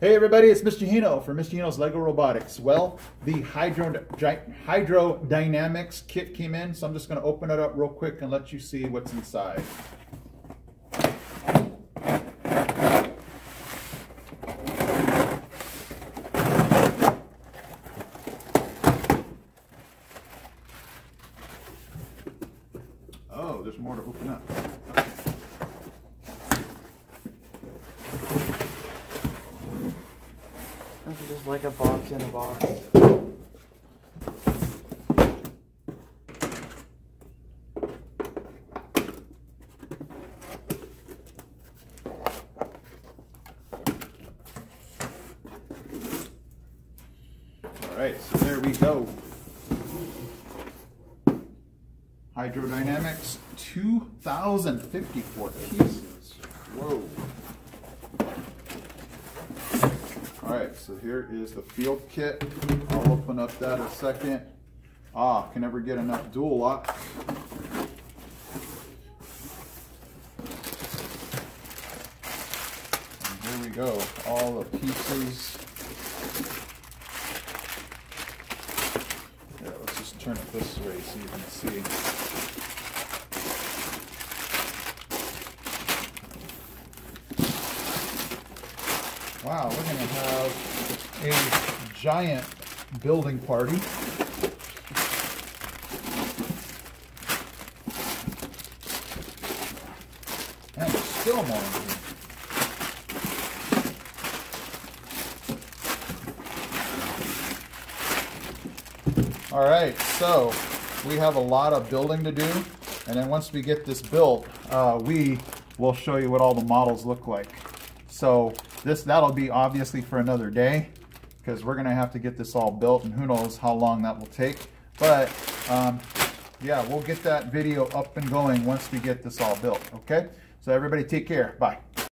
Hey everybody, it's Mr. Hino from Mr. Hino's LEGO Robotics. Well, the Hydrodynamics kit came in, so I'm just going to open it up real quick and let you see what's inside. Oh, there's more to open up. It's just like a box in a box. Alright, so there we go. Hydrodynamics 2054 pieces. Whoa. Alright, so here is the field kit. I'll open up that in a second. Can never get enough dual lock. And here we go, all the pieces. Yeah, let's just turn it this way so you can see. Wow, we're going to have a giant building party. And there's still more in here. Alright, so we have a lot of building to do. And then once we get this built, we will show you what all the models look like. So that'll be obviously for another day, because we're gonna have to get this all built and who knows how long that will take. But yeah, we'll get that video up and going once we get this all built, okay? So everybody take care, bye.